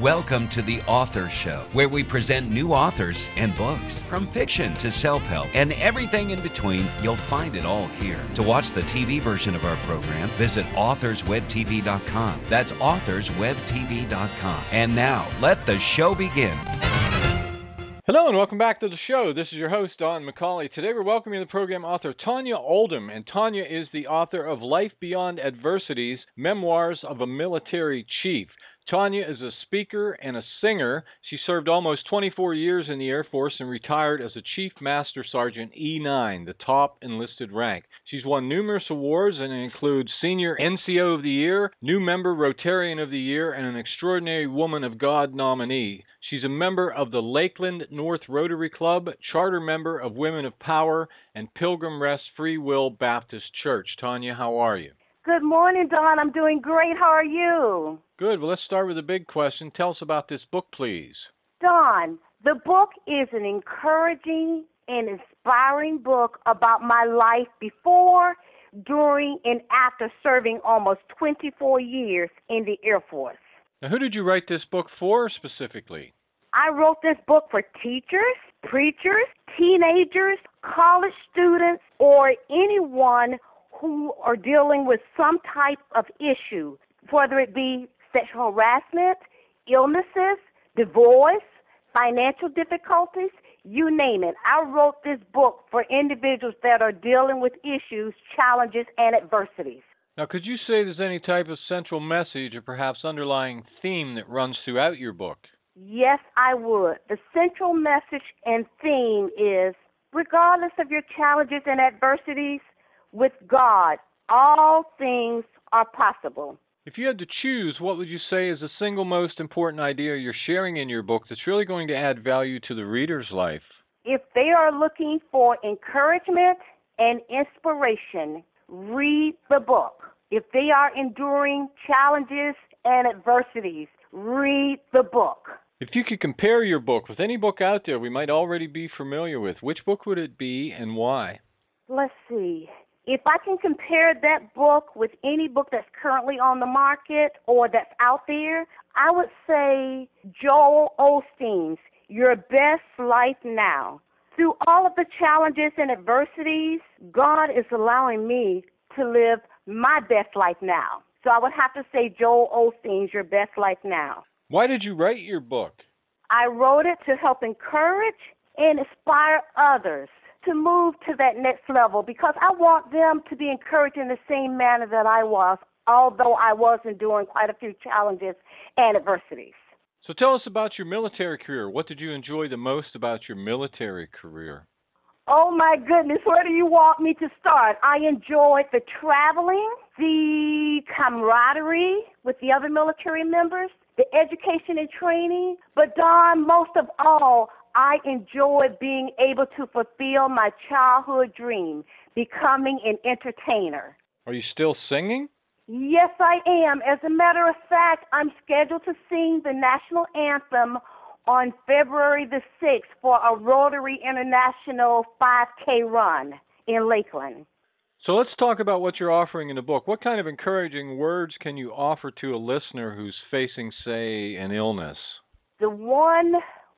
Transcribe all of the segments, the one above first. Welcome to The Author's Show, where we present new authors and books. From fiction to self-help and everything in between, you'll find it all here. To watch the TV version of our program, visit AuthorsWebTV.com. That's AuthorsWebTV.com. And now, let the show begin. Hello and welcome back to the show. This is your host, Don McCauley. Today we're welcoming to the program author Tonia Oldham, and Tonia is the author of Life Beyond Adversities, Memoirs of a Military Chief. Tonia is a speaker and a singer. She served almost 24 years in the Air Force and retired as a Chief Master Sergeant E9, the top enlisted rank. She's won numerous awards, and it includes Senior NCO of the Year, New Member Rotarian of the Year, and an Extraordinary Woman of God nominee. She's a member of the Lakeland North Rotary Club, charter member of Women of Power, and Pilgrim Rest Free Will Baptist Church. Tonia, how are you? Good morning, Don. I'm doing great. How are you? Good. Well, let's start with a big question. Tell us about this book, please. Don, the book is an encouraging and inspiring book about my life before, during, and after serving almost 24 years in the Air Force. Now, who did you write this book for specifically? I wrote this book for teachers, preachers, teenagers, college students, or anyone who are dealing with some type of issue, whether it be sexual harassment, illnesses, divorce, financial difficulties, you name it. I wrote this book for individuals that are dealing with issues, challenges, and adversities. Now, could you say there's any type of central message or perhaps underlying theme that runs throughout your book? Yes, I would. The central message and theme is, regardless of your challenges and adversities, with God, all things are possible. If you had to choose, what would you say is the single most important idea you're sharing in your book that's really going to add value to the reader's life? If they are looking for encouragement and inspiration, read the book. If they are enduring challenges and adversities, read the book. If you could compare your book with any book out there we might already be familiar with, which book would it be and why? Let's see. If I can compare that book with any book that's currently on the market or that's out there, I would say Joel Osteen's Your Best Life Now. Through all of the challenges and adversities, God is allowing me to live my best life now. So I would have to say Joel Osteen's Your Best Life Now. Why did you write your book? I wrote it to help encourage and inspire others to move to that next level, because I want them to be encouraged in the same manner that I was, although I was enduring quite a few challenges and adversities. So tell us about your military career. What did you enjoy the most about your military career? Oh, my goodness. Where do you want me to start? I enjoyed the traveling, the camaraderie with the other military members, the education and training, but Don, most of all, I enjoyed being able to fulfill my childhood dream, becoming an entertainer. Are you still singing? Yes, I am. As a matter of fact, I'm scheduled to sing the national anthem on February the 6th for a Rotary International 5K run in Lakeland. So let's talk about what you're offering in the book. What kind of encouraging words can you offer to a listener who's facing, say, an illness?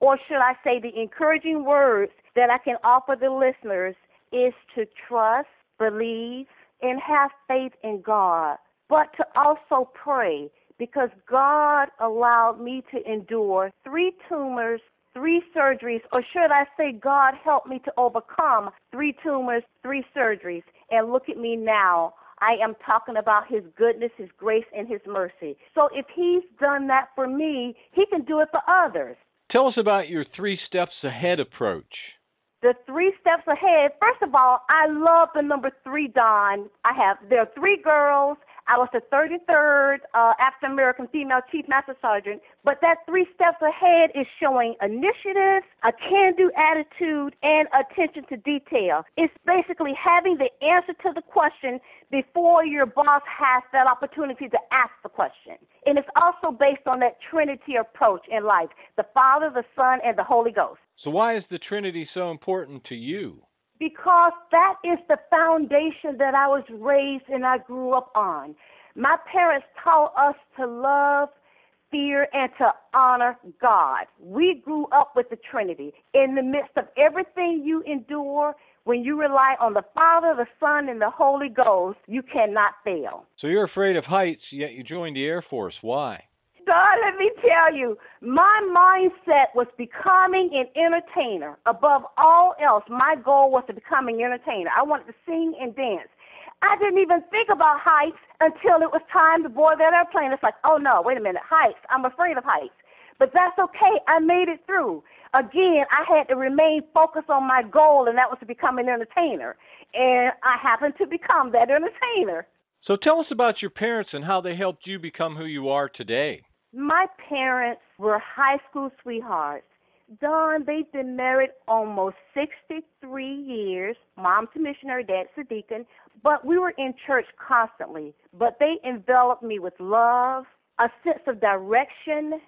Or should I say the encouraging words that I can offer the listeners is to trust, believe, and have faith in God, but to also pray, because God allowed me to endure 3 tumors, 3 surgeries, or should I say God helped me to overcome 3 tumors, 3 surgeries, and look at me now. I am talking about his goodness, his grace, and his mercy. So if he's done that for me, he can do it for others. Tell us about your 3 steps ahead approach. The 3 steps ahead, first of all, I love the number 3, Don. There are 3 girls. I was the 33rd African-American female Chief Master Sergeant. But that 3 steps ahead is showing initiative, a can-do attitude, and attention to detail. It's basically having the answer to the question before your boss has that opportunity to ask the question. And it's also based on that Trinity approach in life, the Father, the Son, and the Holy Ghost. So why is the Trinity so important to you? Because that is the foundation that I was raised and I grew up on. My parents taught us to love, fear and to honor God. We grew up with the Trinity. In the midst of everything you endure, when you rely on the Father, the Son, and the Holy Ghost, you cannot fail. So you're afraid of heights, yet you joined the Air Force. Why? God, let me tell you, my mindset was becoming an entertainer. Above all else, my goal was to become an entertainer. I wanted to sing and dance. I didn't even think about heights until it was time to board that airplane. It's like, oh, no, wait a minute, heights. I'm afraid of heights. But that's okay. I made it through. Again, I had to remain focused on my goal, and that was to become an entertainer. And I happened to become that entertainer. So tell us about your parents and how they helped you become who you are today. My parents were high school sweethearts. Don, they've been married almost 63 years. Mom's a missionary, dad's a deacon. But we were in church constantly. But they enveloped me with love, a sense of direction,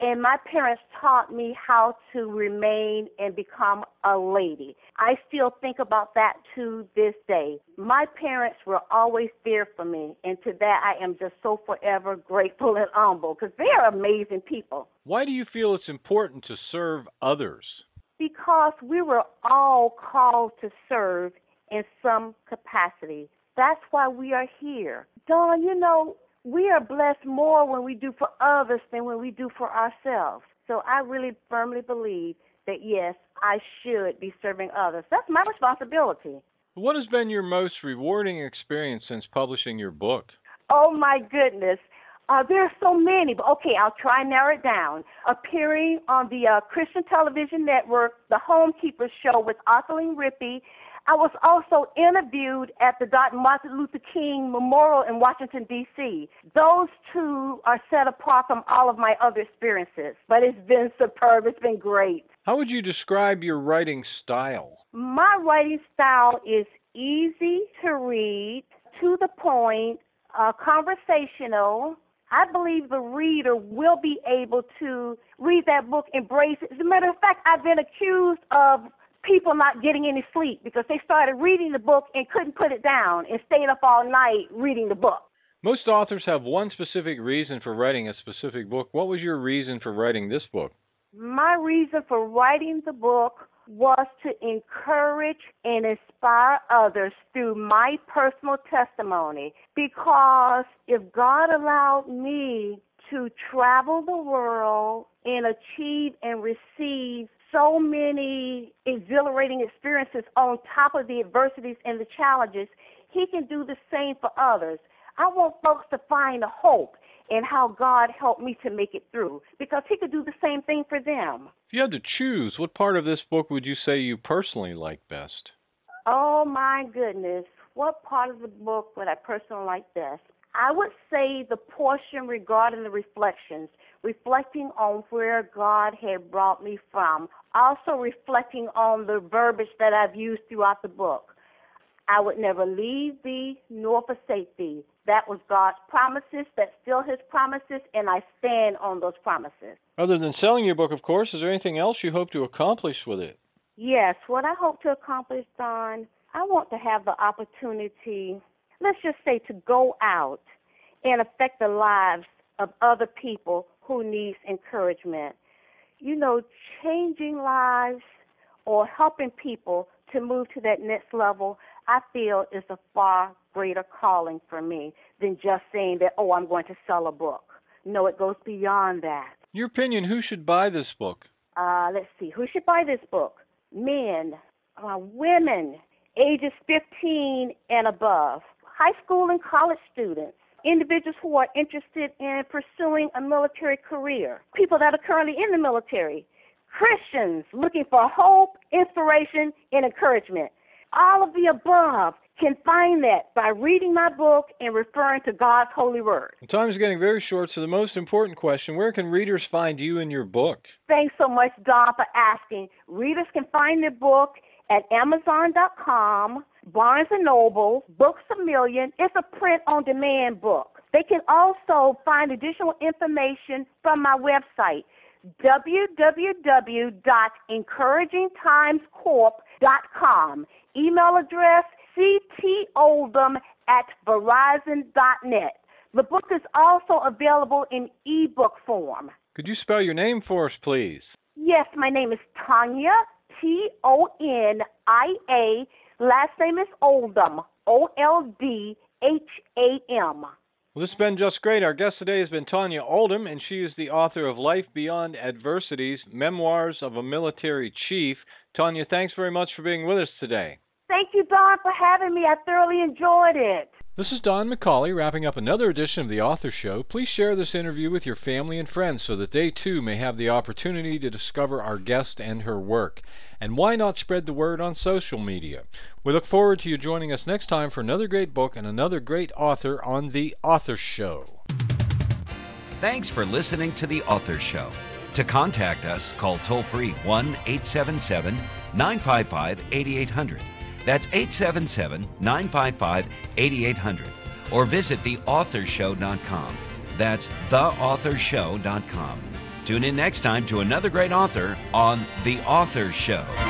and my parents taught me how to remain and become a lady. I still think about that to this day. My parents were always there for me, and to that I am just so forever grateful and humble because they are amazing people. Why do you feel it's important to serve others? Because we were all called to serve in some capacity. That's why we are here. Don, you know, we are blessed more when we do for others than when we do for ourselves. So I really firmly believe that, yes, I should be serving others. That's my responsibility. What has been your most rewarding experience since publishing your book? Oh, my goodness. There are so many, but okay, I'll try and narrow it down. Appearing on the Christian Television Network, The Homekeeper's Show with Atheline Rippey. I was also interviewed at the Dr. Martin Luther King Memorial in Washington, D.C. Those two are set apart from all of my other experiences, but it's been superb. It's been great. How would you describe your writing style? My writing style is easy to read, to the point, conversational. I believe the reader will be able to read that book, embrace it. As a matter of fact, I've been accused of people not getting any sleep because they started reading the book and couldn't put it down and stayed up all night reading the book. Most authors have one specific reason for writing a specific book. What was your reason for writing this book? My reason for writing the book was to encourage and inspire others through my personal testimony, because if God allowed me to travel the world and achieve and receive so many exhilarating experiences on top of the adversities and the challenges, he can do the same for others. I want folks to find a hope in how God helped me to make it through, because he could do the same thing for them. If you had to choose, what part of this book would you say you personally like best? Oh, my goodness. What part of the book would I personally like best? I would say the portion regarding the reflections, reflecting on where God had brought me from, also reflecting on the verbiage that I've used throughout the book. I would never leave thee nor forsake thee. That was God's promises. That's still his promises, and I stand on those promises. Other than selling your book, of course, is there anything else you hope to accomplish with it? Yes, what I hope to accomplish, Don, I want to have the opportunity, let's just say, to go out and affect the lives of other people who need encouragement. You know, changing lives or helping people to move to that next level, I feel is a far greater calling for me than just saying that, oh, I'm going to sell a book. No, it goes beyond that. Your opinion, who should buy this book? Let's see, who should buy this book? Men, women, ages 15 and above. High school and college students, individuals who are interested in pursuing a military career, people that are currently in the military, Christians looking for hope, inspiration, and encouragement. All of the above can find that by reading my book and referring to God's holy word. The time is getting very short, so the most important question, where can readers find you and your book? Thanks so much, Don, for asking. Readers can find their book at Amazon.com, Barnes & Noble, Books A Million. It's a print-on-demand book. They can also find additional information from my website, www.encouragingtimescorp.com. Email address, ctoldham@verizon.net. The book is also available in ebook form. Could you spell your name for us, please? Yes, my name is Tonia, T-O-N-I-A. Last name is Oldham, O-L-D-H-A-M. Well, this has been just great. Our guest today has been Tonia Oldham, and she is the author of Life Beyond Adversities, Memoirs of a Military Chief. Tonia, thanks very much for being with us today. Thank you, Don, for having me. I thoroughly enjoyed it. This is Don McCauley wrapping up another edition of The Author Show. Please share this interview with your family and friends so that they too may have the opportunity to discover our guest and her work. And why not spread the word on social media? We look forward to you joining us next time for another great book and another great author on The Author Show. Thanks for listening to The Author Show. To contact us, call toll-free 1-877-955-8800. That's 877-955-8800. Or visit theauthorshow.com. That's theauthorshow.com. Tune in next time to another great author on The Author Show.